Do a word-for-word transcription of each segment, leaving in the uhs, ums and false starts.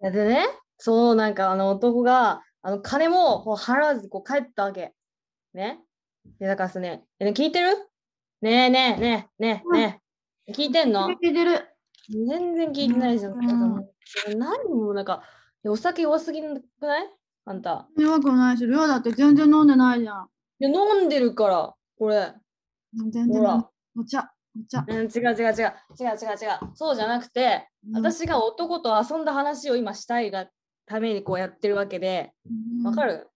でね、そう、なんかあの男があの金もこう払わずこう帰ったわけ。ね。で、だからですね、え聞いてる？ねえねえねえねえねえ、うん、聞いてんの？聞いてる。全然聞いてないじゃん。うん、何もなんか、お酒弱すぎなくない？あんた。弱くないし、量だって全然飲んでないじゃん。いや、飲んでるから、これ。全然。ほら。お茶。うん、違う違う違う違う違う違う、そうじゃなくて、うん、私が男と遊んだ話を今したいがためにこうやってるわけで、わ、うん、かる？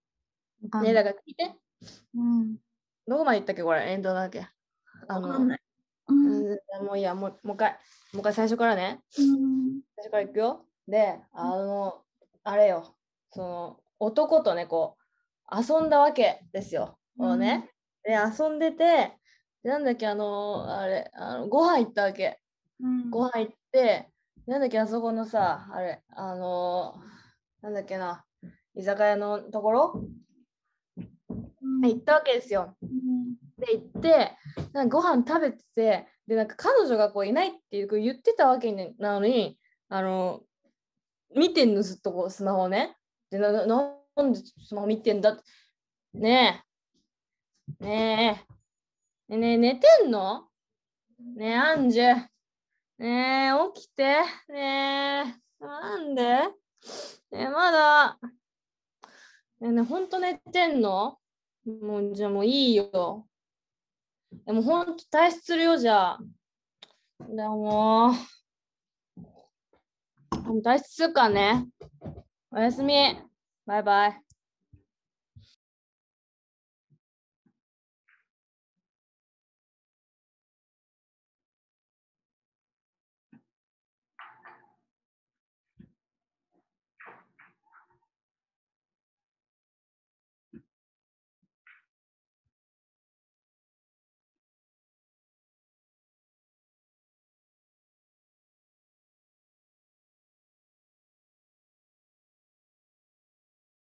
ね、だから聞いて、うん、どこまで行ったっけこれ、エンドだっけ、あの、うんうん、もういいや、もうもう一回もう一回最初からね、うん、最初から行くよ。で、あのあれよ、その男とねこう遊んだわけですよ、こうね、うん、で遊んでて、なんだっけ、あのー、あれ、あのご飯行ったわけ、うん、ご飯行って、なんだっけ、あそこのさ、あれ、あのー、なんだっけな、居酒屋のところ、うん、行ったわけですよ、うん、で行って、なんかご飯食べてて、でなんか彼女がこういないっていう言ってたわけなのに、あのー、見てんのずっとこうスマホね、で な, な, なんでスマホ見てんだってねえねえねえ、寝てんの？ねえ、アンジュ。ねえ、起きて。ねえ、なんで？ねえ、まだ。ねえ、ねえ、ほんと寝てんの？もう、じゃあもういいよ。でもほんと退出するよ、じゃあ。じゃあもう。退出するからね。おやすみ。バイバイ。